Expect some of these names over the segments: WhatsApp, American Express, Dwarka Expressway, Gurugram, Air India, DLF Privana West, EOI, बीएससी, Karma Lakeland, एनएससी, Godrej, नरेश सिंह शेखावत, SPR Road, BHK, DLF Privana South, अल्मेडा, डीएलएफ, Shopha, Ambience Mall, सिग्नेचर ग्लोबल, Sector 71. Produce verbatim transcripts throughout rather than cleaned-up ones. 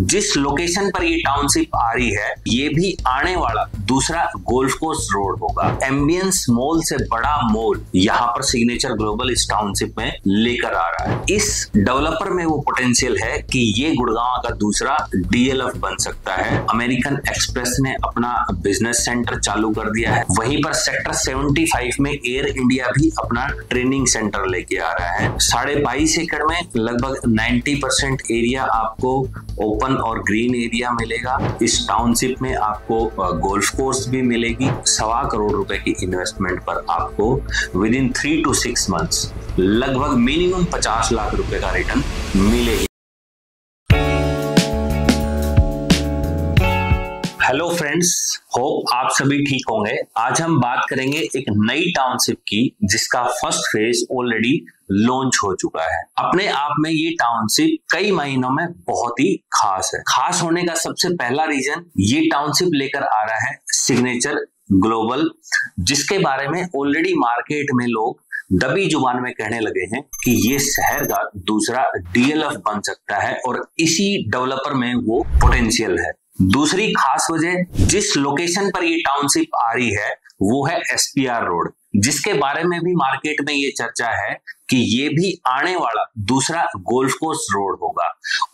जिस लोकेशन पर ये टाउनशिप आ रही है ये भी आने वाला दूसरा गोल्फ कोस्ट रोड होगा। एम्बियंस मॉल से बड़ा मॉल यहाँ पर सिग्नेचर ग्लोबल इस टाउनशिप में लेकर आ रहा है। इस डेवलपर में वो पोटेंशियल है कि ये गुड़गांव का दूसरा डीएलएफ बन सकता है। अमेरिकन एक्सप्रेस ने अपना बिजनेस सेंटर चालू कर दिया है, वहीं पर सेक्टर पचहत्तर में एयर इंडिया भी अपना ट्रेनिंग सेंटर लेके आ रहा है। साढ़े बाईस एकड़ में लगभग नब्बे परसेंट एरिया आपको ओपन और ग्रीन एरिया मिलेगा। इस टाउनशिप में आपको गोल्फ कोर्स भी मिलेगी। सवा करोड़ रुपए की इन्वेस्टमेंट पर आपको within three to six months लगभग मिनिमम पचास लाख रुपए का रिटर्न मिलेगी। हेलो फ्रेंड्स, होप आप सभी ठीक होंगे। आज हम बात करेंगे एक नई टाउनशिप की जिसका फर्स्ट फेज ऑलरेडी लॉन्च हो चुका है। अपने आप में ये टाउनशिप कई महीनों में बहुत ही खास है। खास होने का सबसे पहला रीजन ये टाउनशिप लेकर आ रहा है सिग्नेचर ग्लोबल, जिसके बारे में ऑलरेडी मार्केट में लोग दबी जुबान में कहने लगे हैं कि ये शहर का दूसरा डीएलएफ बन सकता है और इसी डेवलपर में वो पोटेंशियल है। दूसरी खास वजह जिस लोकेशन पर ये टाउनशिप आ रही है वो है एसपीआर रोड, जिसके बारे में भी मार्केट में ये चर्चा है कि ये भी आने वाला दूसरा गोल्फ कोस्ट रोड होगा।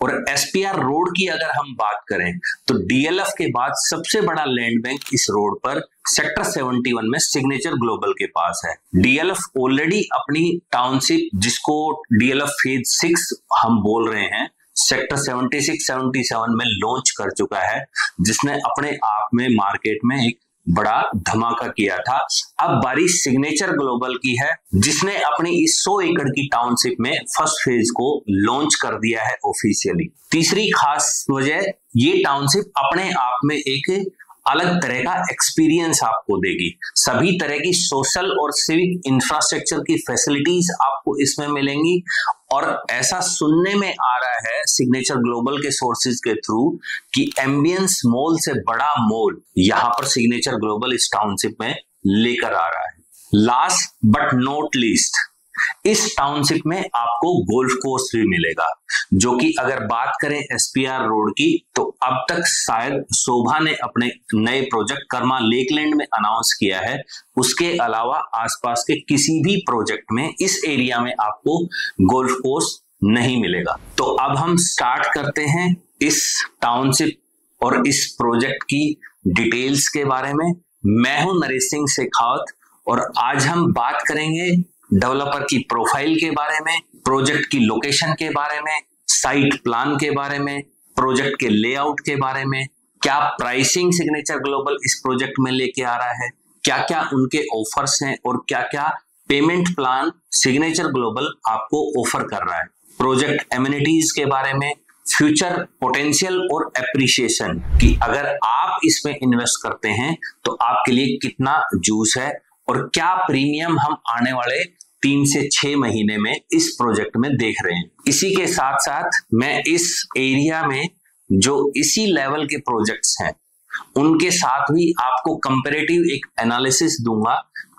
और एसपीआर रोड की अगर हम बात करें तो डीएलएफ के बाद सबसे बड़ा लैंड बैंक इस रोड पर सेक्टर इकहत्तर में सिग्नेचर ग्लोबल के पास है। डीएलएफ ऑलरेडी अपनी टाउनशिप जिसको डीएलएफ फेज सिक्स हम बोल रहे हैं सेक्टर छिहत्तर सतहत्तर में लॉन्च कर चुका है, जिसने अपने आप में मार्केट में एक बड़ा धमाका किया था। अब बारी सिग्नेचर ग्लोबल की है, जिसने अपनी इस सौ एकड़ की टाउनशिप में फर्स्ट फेज को लॉन्च कर दिया है ऑफिशियली। तीसरी खास वजह ये टाउनशिप अपने आप में एक अलग तरह का एक्सपीरियंस आपको देगी। सभी तरह की सोशल और सिविक इंफ्रास्ट्रक्चर की फैसिलिटीज आपको इसमें मिलेंगी और ऐसा सुनने में आ रहा है सिग्नेचर ग्लोबल के सोर्सेज के थ्रू कि एम्बियंस मॉल से बड़ा मॉल यहाँ पर सिग्नेचर ग्लोबल इस टाउनशिप में लेकर आ रहा है। लास्ट बट नॉट लीस्ट, इस टाउनशिप में आपको गोल्फ कोर्स भी मिलेगा, जो कि अगर बात करें एसपीआर रोड की तो अब तक शायद शोभा ने अपने नए प्रोजेक्ट कर्मा लेकलैंड में अनाउंस किया है, उसके अलावा आसपास के किसी भी प्रोजेक्ट में इस एरिया में आपको गोल्फ कोर्स नहीं मिलेगा। तो अब हम स्टार्ट करते हैं इस टाउनशिप और इस प्रोजेक्ट की डिटेल्स के बारे में। मैं हूं नरेश सिंह शेखावत और आज हम बात करेंगे डेवलपर की प्रोफाइल के बारे में, प्रोजेक्ट की लोकेशन के बारे में, साइट प्लान के बारे में, प्रोजेक्ट के लेआउट के बारे में, क्या प्राइसिंग सिग्नेचर ग्लोबल इस प्रोजेक्ट में लेके आ रहा है, क्या क्या उनके ऑफर्स हैं और क्या क्या पेमेंट प्लान सिग्नेचर ग्लोबल आपको ऑफर कर रहा है, प्रोजेक्ट एमिनिटीज के बारे में, फ्यूचर पोटेंशियल और एप्रिशिएशन कि अगर आप इसमें इन्वेस्ट करते हैं तो आपके लिए कितना जूस है और क्या प्रीमियम हम आने वाले तीन से छह महीने में इस प्रोजेक्ट में देख रहे हैं। इसी के साथ साथ मैं इस एरिया में जो इसी लेवल के प्रोजेक्ट्स हैं उनके साथ भी आपको कंपैरेटिव एक एनालिसिस दूंगा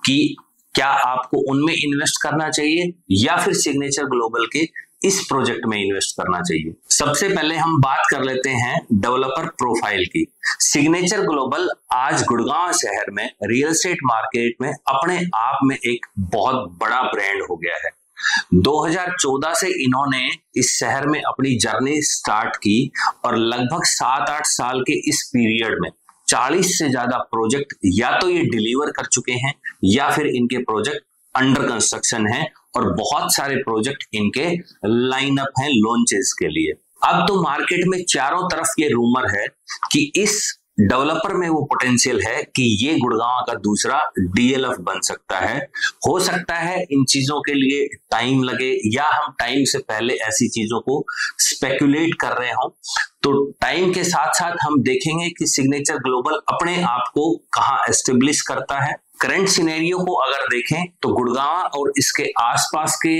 कि क्या आपको उनमें इन्वेस्ट करना चाहिए या फिर सिग्नेचर ग्लोबल के इस प्रोजेक्ट में इन्वेस्ट करना चाहिए। सबसे पहले हम बात कर लेते हैं डेवलपर प्रोफाइल की। सिग्नेचर ग्लोबल आज गुड़गांव शहर में रियल एस्टेट मार्केट में अपने आप में एक बहुत बड़ा ब्रांड हो गया है। दो हज़ार चौदह से इन्होंने इस शहर में अपनी जर्नी स्टार्ट की और लगभग सात आठ साल के इस पीरियड में चालीस से ज्यादा प्रोजेक्ट या तो ये डिलीवर कर चुके हैं या फिर इनके प्रोजेक्ट अंडर कंस्ट्रक्शन है और बहुत सारे प्रोजेक्ट इनके लाइनअप हैं लॉन्चेस के लिए। अब तो मार्केट में चारों तरफ ये रूमर है कि इस डेवलपर में वो पोटेंशियल है कि ये गुड़गांव का दूसरा डीएलएफ बन सकता है। हो सकता है इन चीजों के लिए टाइम लगे या हम टाइम से पहले ऐसी चीजों को स्पेकुलेट कर रहे हों, तो टाइम के साथ साथ हम देखेंगे कि सिग्नेचर ग्लोबल अपने आप को कहाँ एस्टेब्लिश करता है। करंट सिनेरियो को अगर देखें तो गुड़गांव और इसके आसपास के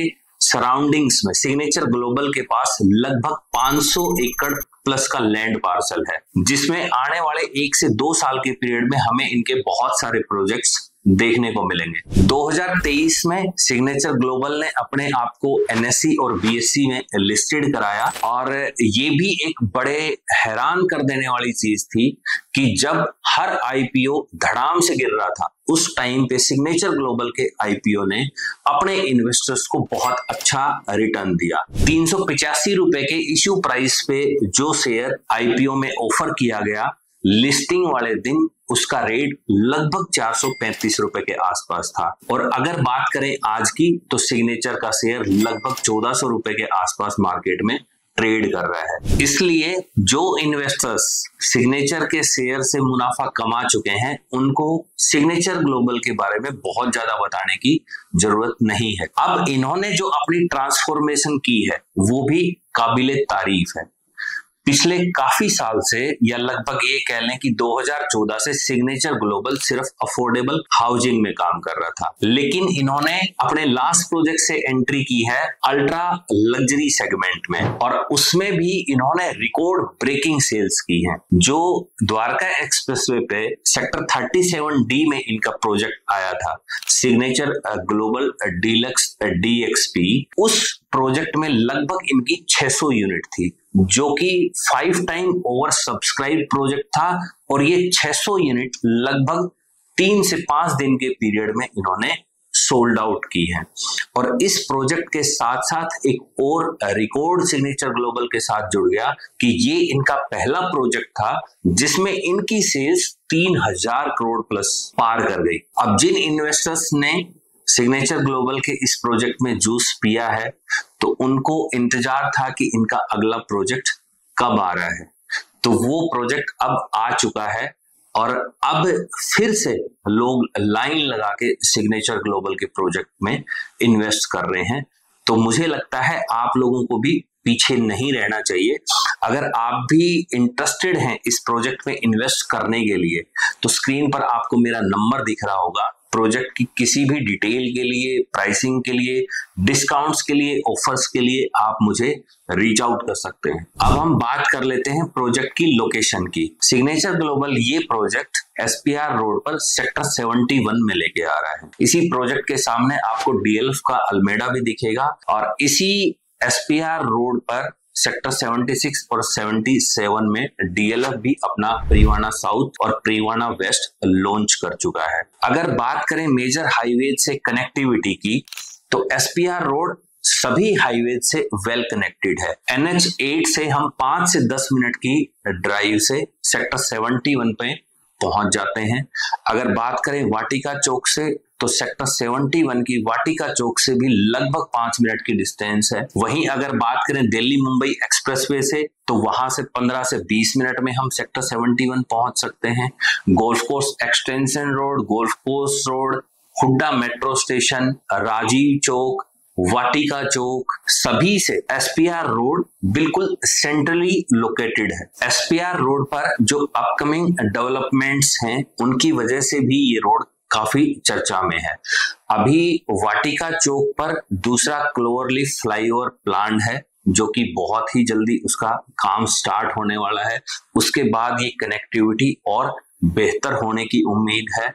सराउंडिंग्स में सिग्नेचर ग्लोबल के पास लगभग पाँच सौ एकड़ प्लस का लैंड पार्सल है, जिसमें आने वाले एक से दो साल के पीरियड में हमें इनके बहुत सारे प्रोजेक्ट्स देखने को मिलेंगे। दो हज़ार तेईस में सिग्नेचर ग्लोबल ने अपने आप को एनएससी और बीएससी में लिस्टेड कराया और ये भी एक बड़े हैरान कर देने वाली चीज थी कि जब हर आईपीओ धड़ाम से गिर रहा था उस टाइम पे सिग्नेचर ग्लोबल के आईपीओ ने अपने इन्वेस्टर्स को बहुत अच्छा रिटर्न दिया। तीन सौ पिचासी रुपए के इश्यू प्राइस पे जो शेयर आईपीओ में ऑफर किया गया, लिस्टिंग वाले दिन उसका रेट लगभग चार सौ पैंतीस रुपए के आसपास था और अगर बात करें आज की तो सिग्नेचर का शेयर लगभग चौदह सौ रुपए के आसपास मार्केट में ट्रेड कर रहा है। इसलिए जो इन्वेस्टर्स सिग्नेचर के शेयर से मुनाफा कमा चुके हैं उनको सिग्नेचर ग्लोबल के बारे में बहुत ज्यादा बताने की जरूरत नहीं है। अब इन्होंने जो अपनी ट्रांसफॉर्मेशन की है वो भी काबिले तारीफ है। पिछले काफी साल से या लगभग ये कह लें कि दो हज़ार चौदह से सिग्नेचर ग्लोबल सिर्फ अफोर्डेबल हाउसिंग में काम कर रहा था, लेकिन इन्होंने अपने लास्ट प्रोजेक्ट से एंट्री की है अल्ट्रा लग्जरी सेगमेंट में और उसमें भी इन्होंने रिकॉर्ड ब्रेकिंग सेल्स की हैं। जो द्वारका एक्सप्रेसवे पे सेक्टर सैंतीस डी में इनका प्रोजेक्ट आया था सिग्नेचर ग्लोबल deluxe D X P, उस प्रोजेक्ट में लगभग इनकी छह सौ यूनिट थी जो कि five time over subscribe project था और ये छह सौ यूनिट लगभग तीन से पांच दिन के पीरियड में इन्होंने सोल्ड आउट की है। और इस प्रोजेक्ट के साथ साथ एक और रिकॉर्ड सिग्नेचर ग्लोबल के साथ जुड़ गया कि ये इनका पहला प्रोजेक्ट था जिसमें इनकी सेल्स तीन हजार करोड़ प्लस पार कर गई। अब जिन इन्वेस्टर्स ने सिग्नेचर ग्लोबल के इस प्रोजेक्ट में जूस पिया है तो उनको इंतजार था कि इनका अगला प्रोजेक्ट कब आ रहा है, तो वो प्रोजेक्ट अब आ चुका है और अब फिर से लोग लाइन लगा के सिग्नेचर ग्लोबल के प्रोजेक्ट में इन्वेस्ट कर रहे हैं। तो मुझे लगता है आप लोगों को भी पीछे नहीं रहना चाहिए। अगर आप भी इंटरेस्टेड हैं इस प्रोजेक्ट में इन्वेस्ट करने के लिए तो स्क्रीन पर आपको मेरा नंबर दिख रहा होगा। प्रोजेक्ट की किसी भी डिटेल के लिए, प्राइसिंग के लिए, डिस्काउंट्स के लिए, ऑफर्स के लिए आप मुझे रीच आउट कर सकते हैं। अब हम बात कर लेते हैं प्रोजेक्ट की लोकेशन की। सिग्नेचर ग्लोबल ये प्रोजेक्ट एसपीआर रोड पर सेक्टर इकहत्तर में लेके आ रहा है। इसी प्रोजेक्ट के सामने आपको डीएलएफ का अल्मेडा भी दिखेगा और इसी एसपीआर रोड पर सेक्टर छिहत्तर और सतहत्तर में डीएलएफ भी अपना प्रिवाना साउथ और प्रिवाना वेस्ट लॉन्च कर चुका है। अगर बात करें मेजर हाईवे से कनेक्टिविटी की तो एसपीआर रोड सभी हाईवे से वेल कनेक्टेड है। एनएच आठ से हम पांच से दस मिनट की ड्राइव से सेक्टर इकहत्तर पे पहुंच जाते हैं। अगर बात करें वाटिका चौक से तो सेक्टर इकहत्तर की वाटिका चौक से भी लगभग पांच मिनट की डिस्टेंस है। वहीं अगर बात करें दिल्ली मुंबई एक्सप्रेसवे से तो वहां से पंद्रह से बीस मिनट में हम सेक्टर इकहत्तर पहुंच सकते हैं। Golf course extension road, golf course road, Huda metro station, Rajiv Chowk, Vatika Chowk, सभी से एसपीआर रोड बिल्कुल सेंट्रली लोकेटेड है। एसपीआर रोड पर जो अपकमिंग डेवलपमेंट्स हैं उनकी वजह से भी ये रोड काफी चर्चा में है। अभी वाटिका चौक पर दूसरा क्लोवरलीफ फ्लाईओवर प्लान है जो कि बहुत ही जल्दी उसका काम स्टार्ट होने वाला है। उसके बाद ये कनेक्टिविटी और बेहतर होने की उम्मीद है।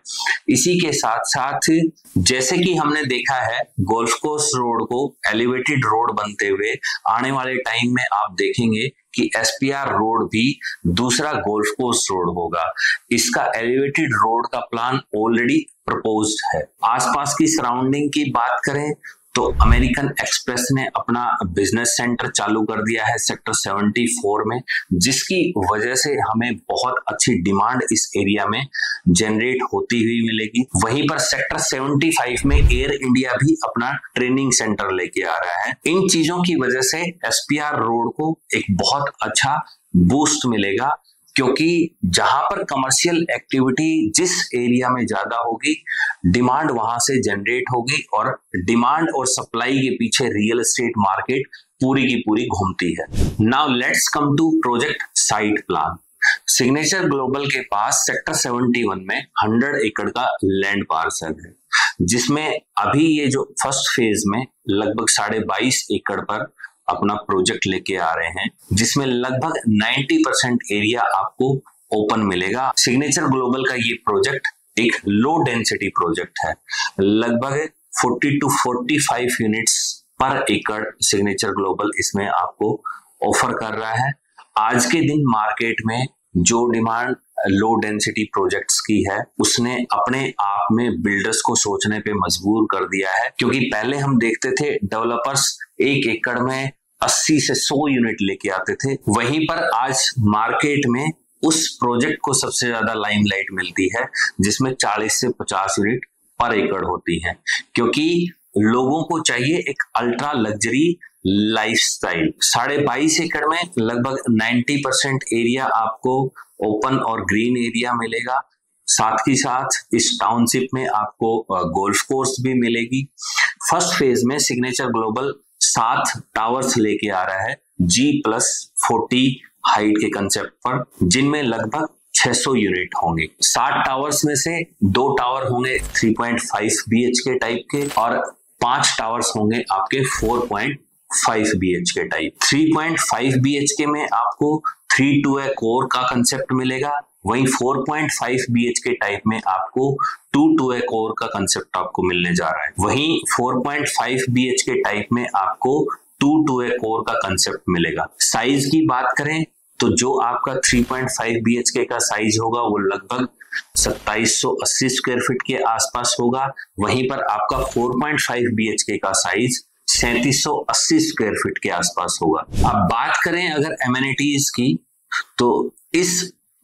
इसी के साथ साथ जैसे कि हमने देखा है गोल्फ कोर्स रोड को एलिवेटेड रोड बनते हुए आने वाले टाइम में आप देखेंगे कि एसपीआर रोड भी दूसरा गोल्फ कोर्स रोड होगा। इसका एलिवेटेड रोड का प्लान ऑलरेडी प्रपोज्ड है। आसपास की सराउंडिंग की बात करें तो अमेरिकन एक्सप्रेस ने अपना बिजनेस सेंटर चालू कर दिया है सेक्टर चौहत्तर में, जिसकी वजह से हमें बहुत अच्छी डिमांड इस एरिया में जनरेट होती हुई मिलेगी। वहीं पर सेक्टर पचहत्तर में एयर इंडिया भी अपना ट्रेनिंग सेंटर लेके आ रहा है। इन चीजों की वजह से एसपीआर रोड को एक बहुत अच्छा बूस्ट मिलेगा क्योंकि जहां पर कमर्शियल एक्टिविटी जिस एरिया में ज्यादा होगी डिमांड वहां से जनरेट होगी और डिमांड और सप्लाई के पीछे रियल एस्टेट मार्केट पूरी की पूरी घूमती है। Now let's come to project site plan. सिग्नेचर ग्लोबल के पास सेक्टर इकहत्तर में सौ एकड़ का लैंड पार्सल है जिसमें अभी ये जो फर्स्ट फेज में लगभग साढ़े बाईस एकड़ पर अपना प्रोजेक्ट लेके आ रहे हैं जिसमें लगभग नब्बे परसेंट एरिया आपको ओपन मिलेगा। सिग्नेचर ग्लोबल का ये प्रोजेक्ट एक लो डेंसिटी प्रोजेक्ट है, लगभग चालीस टू पैंतालीस यूनिट्स पर एकड़ सिग्नेचर ग्लोबल इसमें आपको ऑफर कर रहा है। आज के दिन मार्केट में जो डिमांड लो डेंसिटी प्रोजेक्ट्स की है उसने अपने आप में बिल्डर्स को सोचने पे मजबूर कर दिया है, क्योंकि पहले हम देखते थे डेवलपर्स एक एकड़ में अस्सी से सौ यूनिट लेके आते थे, वहीं पर आज मार्केट में उस प्रोजेक्ट को सबसे ज्यादा लाइमलाइट मिलती है जिसमें चालीस से पचास यूनिट पर एकड़ होती है, क्योंकि लोगों को चाहिए एक अल्ट्रा लग्जरी लाइफस्टाइल। साढ़े बाईस एकड़ में लगभग नब्बे परसेंट एरिया आपको ओपन और ग्रीन एरिया मिलेगा, साथ ही साथ इस टाउनशिप में आपको गोल्फ कोर्स भी मिलेगी। फर्स्ट फेज में सिग्नेचर ग्लोबल सात टावर्स लेके आ रहा है जी प्लस फोर्टी हाइट के कंसेप्ट पर, जिनमें लगभग छह सौ यूनिट होंगे। सात टावर्स में से दो टावर होंगे तीन पॉइंट पाँच बी एच के टाइप के और पांच टावर्स होंगे आपके चार पॉइंट पाँच बी एच के टाइप। तीन पॉइंट पाँच बी एच के में आपको थ्री टू ए कोर का कंसेप्ट मिलेगा, वहीं चार पॉइंट पाँच बी एच के टाइप में आपको टू टू ए कोर का कंसेप्ट आपको मिलने जा रहा है, वहीं चार पॉइंट पाँच बी एच के टाइप में आपको टू टू ए कोर का कंसेप्ट मिलेगा। साइज की बात करें तो जो आपका तीन पॉइंट पाँच बी एच के का साइज होगा वो लगभग सत्ताईस सौ अस्सी स्क्वायर फीट के आसपास होगा, वहीं पर आपका चार पॉइंट पाँच बी एच के का साइज सैंतीस सौ अस्सी स्क्वायर फीट के आसपास होगा। अब बात करें अगर एमेनिटीज की, तो इस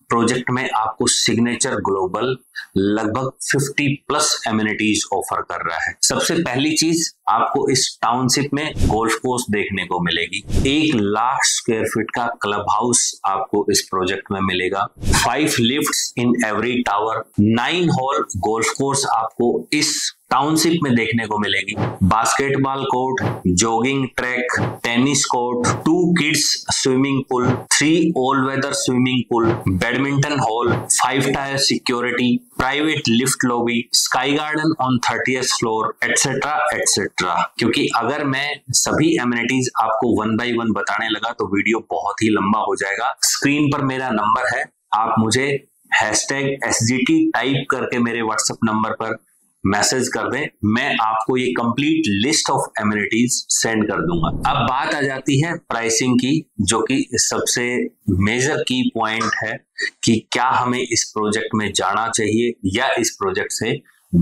प्रोजेक्ट में आपको सिग्नेचर ग्लोबल लगभग पचास प्लस एमिनिटीज ऑफर कर रहा है। सबसे पहली चीज आपको इस टाउनशिप में गोल्फ कोर्स देखने को मिलेगी, एक लाख स्क्वायर फीट का क्लब हाउस आपको इस प्रोजेक्ट में मिलेगा, five lifts in every tower, nine hole golf course आपको इस टाउनशिप में देखने को मिलेगी, basketball court, jogging track, tennis court, two kids swimming pool, three all weather swimming pool, badminton hall, five tier security, private lift lobby, sky garden on thirtieth floor, etcetera etcetera. क्योंकि अगर मैं सभी amenities आपको one by one बताने लगा तो video बहुत ही लंबा हो जाएगा। स्क्रीन पर मेरा नंबर है, आप मुझे हैशटैग एसजीटी टाइप करके मेरे व्हाट्सएप नंबर पर मैसेज कर दें, मैं आपको ये complete list of amenities send कर दूंगा। अब बात आ जाती है प्राइसिंग की, जो कि सबसे मेजर की पॉइंट है कि क्या हमें इस प्रोजेक्ट में जाना चाहिए या इस प्रोजेक्ट से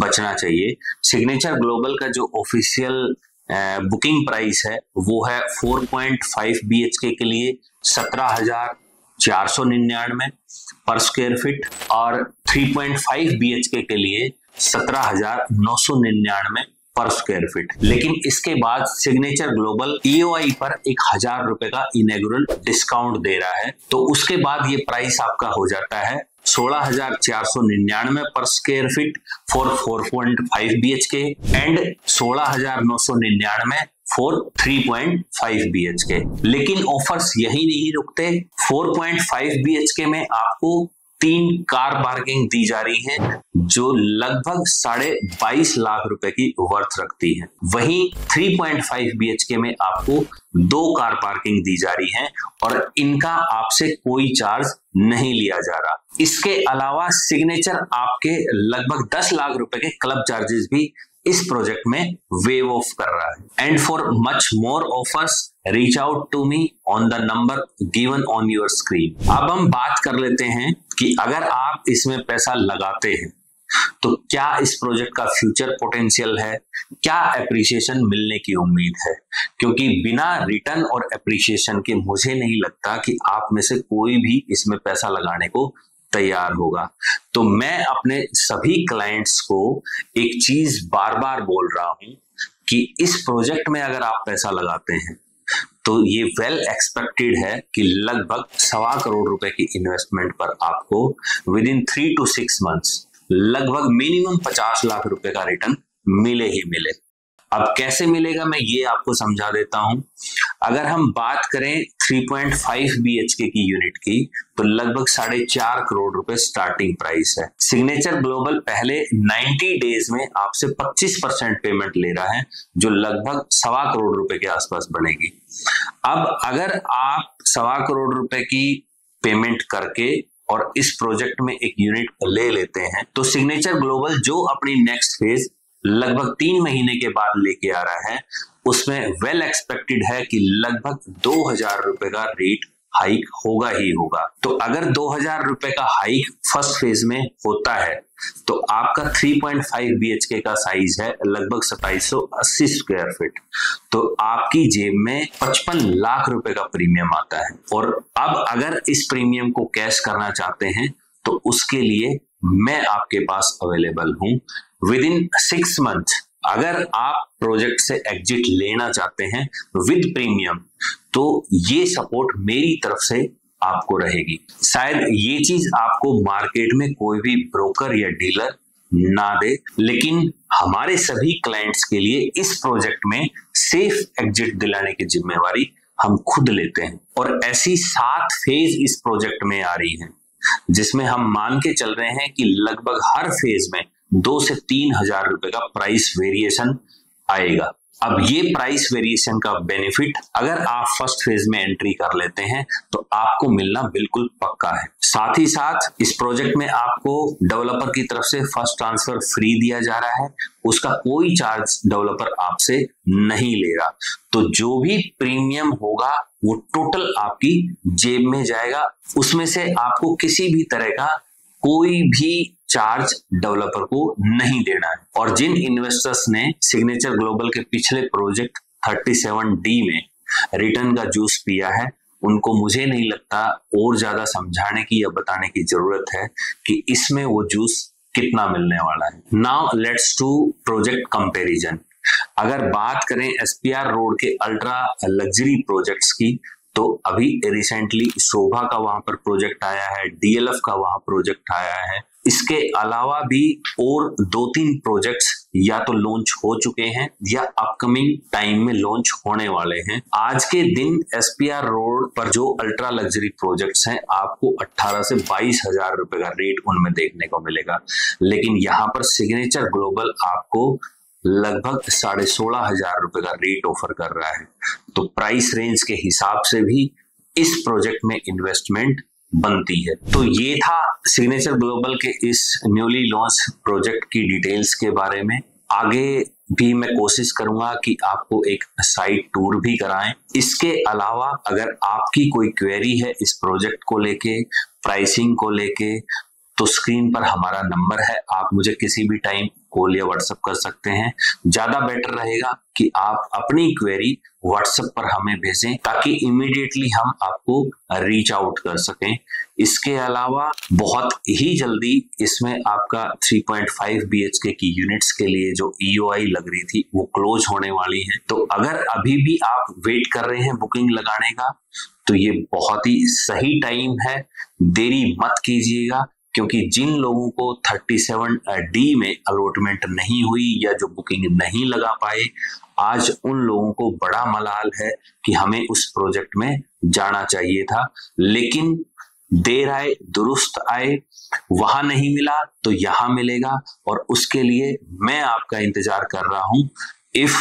बचना चाहिए। सिग्नेचर ग्लोबल का जो ऑफिशियल बुकिंग प्राइस है वो है चार पॉइंट पाँच बी एच के के लिए सत्रह हजार चार सौ निन्यानवे पर स्क्वायर फीट और तीन पॉइंट पाँच बी एच के के लिए सत्रह हजार नौ सौ निन्यानवे पर स्क्वायर फीट। लेकिन इसके बाद सिग्नेचर ग्लोबल ईओआई पर एक हजार रुपए का इनैगुरल डिस्काउंट दे रहा है, तो उसके बाद ये प्राइस आपका हो जाता है सोलह हजार चार सौ निन्यानवे पर square feet for four point five B H K and सोलह हजार नौ सौ निन्यानवे for three point five B H K. लेकिन ऑफर्स यही नहीं रुकते, four point five B H K में आपको तीन कार पार्किंग दी जा रही है जो लगभग साढ़े बाईस लाख रुपए की वर्थ रखती है, वहीं तीन पॉइंट पाँच बी एच के में आपको दो कार पार्किंग दी जा रही है और इनका आपसे कोई चार्ज नहीं लिया जा रहा। इसके अलावा सिग्नेचर आपके लगभग दस लाख रुपए के क्लब चार्जेस भी इस प्रोजेक्ट में वेव ऑफ कर रहा है। And for much more offers reach out to me on the number given on your screen. अब हम बात कर लेते हैं कि अगर आप इसमें पैसा लगाते हैं तो क्या इस प्रोजेक्ट का फ्यूचर पोटेंशियल है, क्या एप्रिसिएशन मिलने की उम्मीद है, क्योंकि बिना रिटर्न और एप्रिसिएशन के मुझे नहीं लगता कि आप में से कोई भी इसमें पैसा लगाने को तैयार होगा। तो मैं अपने सभी क्लाइंट्स को एक चीज बार बार बोल रहा हूं कि इस प्रोजेक्ट में अगर आप पैसा लगाते हैं तो ये वेल एक्सपेक्टेड है कि लगभग सवा करोड़ रुपए की इन्वेस्टमेंट पर आपको within three to six months लगभग मिनिमम पचास लाख रुपए का रिटर्न मिले ही मिले। अब कैसे मिलेगा मैं ये आपको समझा देता हूं। अगर हम बात करें तीन पॉइंट पाँच बी एच के की यूनिट की तो लगभग साढ़े चार करोड़ रुपए स्टार्टिंग प्राइस है। सिग्नेचर ग्लोबल पहले नब्बे डेज में आपसे पच्चीस परसेंट पेमेंट ले रहा है जो लगभग सवा करोड़ रुपए के आसपास बनेगी। अब अगर आप सवा करोड़ रुपए की पेमेंट करके और इस प्रोजेक्ट में एक यूनिट ले लेते हैं, तो सिग्नेचर ग्लोबल जो अपनी नेक्स्ट फेज लगभग तीन महीने के बाद लेके आ रहा है, उसमें वेल एक्सपेक्टेड है कि लगभग दो हजार रुपए का रेट हाइक होगा ही होगा। तो अगर दो हजार रुपए का हाइक फर्स्ट फेज में होता है तो आपका तीन पॉइंट पाँच बीएचके का साइज है लगभग सत्ताईस सौ अस्सी स्क्वायर फीट, तो आपकी जेब में पचपन लाख रुपए का प्रीमियम आता है। और अब अगर इस प्रीमियम को कैश करना चाहते हैं तो उसके लिए मैं आपके पास अवेलेबल हूं। विद इन सिक्स मंथ अगर आप प्रोजेक्ट से एग्जिट लेना चाहते हैं विद प्रीमियम, तो ये सपोर्ट मेरी तरफ से आपको रहेगी। शायद ये चीज आपको मार्केट में कोई भी ब्रोकर या डीलर ना दे, लेकिन हमारे सभी क्लाइंट्स के लिए इस प्रोजेक्ट में सेफ एग्जिट दिलाने की जिम्मेवारी हम खुद लेते हैं। और ऐसी सात फेज इस प्रोजेक्ट में आ रही है, जिसमें हम मान के चल रहे हैं कि लगभग हर फेज में दो से तीन हजार रुपए का प्राइस वेरिएशन आएगा। अब ये प्राइस वेरिएशन का बेनिफिट अगर आप फर्स्ट फेज में एंट्री कर लेते हैं तो आपको मिलना बिल्कुल पक्का है। साथ ही साथ इस प्रोजेक्ट में आपको डेवलपर की तरफ से फर्स्ट ट्रांसफर फ्री दिया जा रहा है, उसका कोई चार्ज डेवलपर आपसे नहीं ले रहा। तो जो भी प्रीमियम होगा वो टोटल आपकी जेब में जाएगा, उसमें से आपको किसी भी तरह का कोई भी चार्ज डेवलपर को नहीं देना है। और जिन इन्वेस्टर्स ने सिग्नेचर ग्लोबल के पिछले प्रोजेक्ट सैंतीस डी में रिटर्न का जूस पिया है, उनको मुझे नहीं लगता और ज्यादा समझाने की या बताने की जरूरत है कि इसमें वो जूस कितना मिलने वाला है। Now let's to project comparison. अगर बात करें एसपीआर रोड के अल्ट्रा लग्जरी प्रोजेक्ट्स की, तो अभी रिसेंटली शोभा का वहां पर प्रोजेक्ट आया है, डीएलएफ का वहां प्रोजेक्ट आया है। इसके अलावा भी और दो तीन प्रोजेक्ट्स या तो लॉन्च हो चुके हैं या अपकमिंग टाइम में लॉन्च होने वाले हैं। आज के दिन एसपीआर रोड पर जो अल्ट्रा लग्जरी प्रोजेक्ट्स हैं, आपको अठारह से बाईस हजार रुपए का रेट उनमें देखने को मिलेगा, लेकिन यहाँ पर सिग्नेचर ग्लोबल आपको लगभग साढ़े सोलह हजार रुपए का रेट ऑफर कर रहा है। तो प्राइस रेंज के हिसाब से भी इस प्रोजेक्ट में इन्वेस्टमेंट बनती है। तो ये था सिग्नेचर ग्लोबल के इस न्यूली लॉन्च प्रोजेक्ट की डिटेल्स के बारे में। आगे भी मैं कोशिश करूंगा कि आपको एक साइट टूर भी कराएं। इसके अलावा अगर आपकी कोई क्वेरी है इस प्रोजेक्ट को लेके, प्राइसिंग को लेके, तो स्क्रीन पर हमारा नंबर है, आप मुझे किसी भी टाइम कॉल या व्हाट्सएप कर सकते हैं। ज्यादा बेटर रहेगा कि आप अपनी क्वेरी व्हाट्सएप पर हमें भेजें, ताकि इमीडिएटली हम आपको रीच आउट कर सकें। इसके अलावा बहुत ही जल्दी इसमें आपका तीन पॉइंट पाँच बीएचके की यूनिट्स के लिए जो ईओआई लग रही थी वो क्लोज होने वाली है। तो अगर अभी भी आप वेट कर रहे हैं बुकिंग लगाने का, तो ये बहुत ही सही टाइम है, देरी मत कीजिएगा, क्योंकि जिन लोगों को सैंतीस डी में अलॉटमेंट नहीं हुई या जो बुकिंग नहीं लगा पाए, आज उन लोगों को बड़ा मलाल है कि हमें उस प्रोजेक्ट में जाना चाहिए था, लेकिन देर आए दुरुस्त आए। वहां नहीं मिला तो यहाँ मिलेगा, और उसके लिए मैं आपका इंतजार कर रहा हूँ। If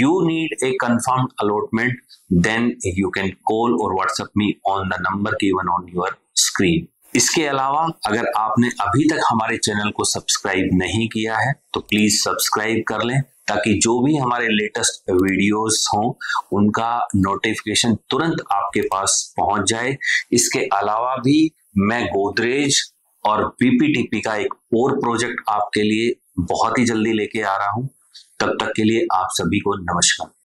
you need a confirmed allotment then you can call और WhatsApp me on the number given on your screen. इसके अलावा अगर आपने अभी तक हमारे चैनल को सब्सक्राइब नहीं किया है तो प्लीज सब्सक्राइब कर लें, ताकि जो भी हमारे लेटेस्ट वीडियोस हों उनका नोटिफिकेशन तुरंत आपके पास पहुंच जाए। इसके अलावा भी मैं गोदरेज और पीपीटीपी का एक और प्रोजेक्ट आपके लिए बहुत ही जल्दी लेके आ रहा हूं। तब तक के लिए आप सभी को नमस्कार।